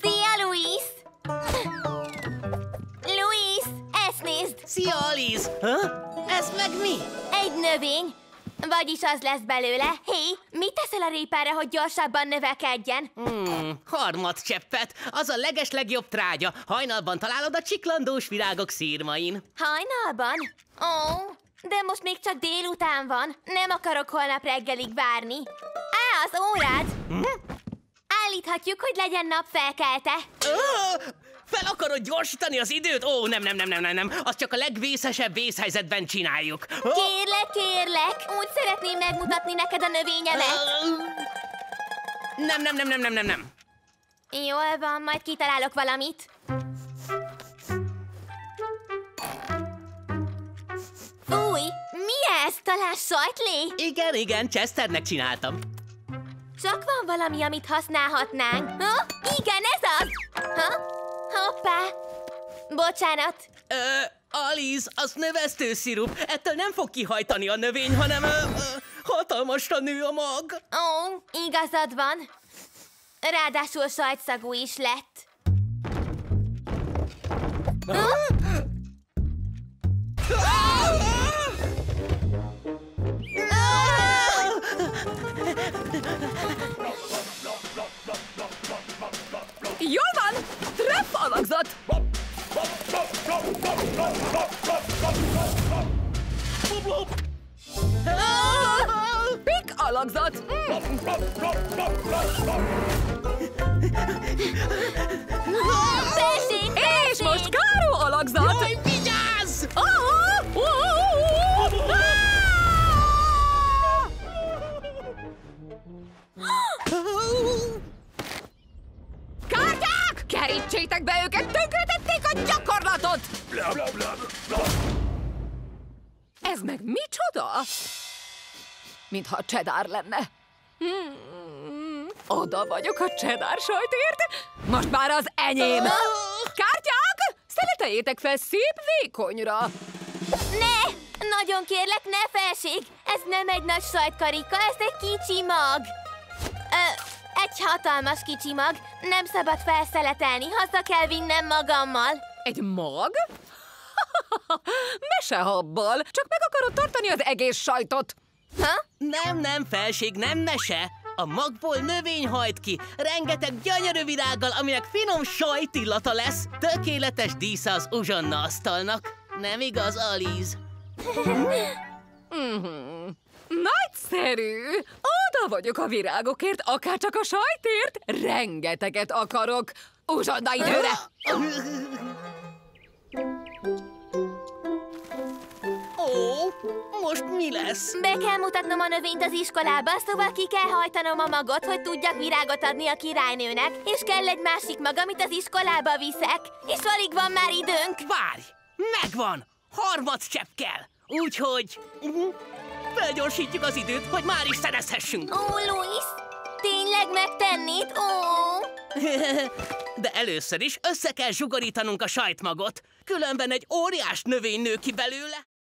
Szia, Lewis! Lewis, ezt nézd! Szia, Alice! Ez meg mi? Egy növény. Vagyis az lesz belőle. Hé, mit teszel a répára, hogy gyorsabban növekedjen? Harmadcseppet. Az a legeslegjobb trágya. Hajnalban találod a csiklandós virágok szírmain. Hajnalban? Ó, de most még csak délután van. Nem akarok holnap reggelig várni. Á, az órád! Állíthatjuk, hogy legyen napfelkelte. Fel akarod gyorsítani az időt? Ó, nem. Azt csak a legvészesebb vészhelyzetben csináljuk. Kérlek. Úgy szeretném megmutatni neked a növényemet. Nem. Jól van, majd kitalálok valamit. Új, mi ez? Talán sajtlé? Igen, Chesternek csináltam. Csak van valami, amit használhatnánk. Igen, ez az! Hoppá! Bocsánat! Alice, az növesztőszirup. Ettől nem fog kihajtani a növény, hanem hatalmasra nő a mag. Ó, igazad van. Ráadásul sajtszagú is lett. Jól van! Treff alakzat! Pik alakzat! És most káró alakzat! Jaj, vigyázz! Kártyák! Kerítsétek be őket, tönkretették a gyakorlatot! Ez meg micsoda? Mintha cheddar lenne. Oda vagyok a cheddar sajtért. Most már az enyém. Kártyák, szeleteljétek fel szép vékonyra. Ne! Nagyon kérlek, ne felség! Ez nem egy nagy sajtkarika, ez egy kicsi mag. Egy hatalmas kicsi mag. Nem szabad felszeletelni, haza kell vinnem magammal. Egy mag? Mesehabbal. Csak meg akarod tartani az egész sajtot. Nem, felség, nem mese. A magból növény hajt ki. Rengeteg gyönyörű virággal, aminek finom sajtillata lesz. Tökéletes dísze az uzsonna asztalnak. Nem igaz, Alice? Nagyszerű! Oda vagyok a virágokért, akárcsak a sajtért. Rengeteget akarok. Uzsonna időre! Ó, most mi lesz? Be kell mutatnom a növényt az iskolába, szóval ki kell hajtanom a magot, hogy tudjak virágot adni a királynőnek. És kell egy másik mag, amit az iskolába viszek. És alig van már időnk. Várj! Megvan! Harmadcsepp kell! Úgyhogy... felgyorsítjuk az időt, hogy már is szerezhessünk. Ó, Lewis, tényleg megtennéd? De először is össze kell zsugorítanunk a sajtmagot. Különben egy óriás növény nő ki belőle.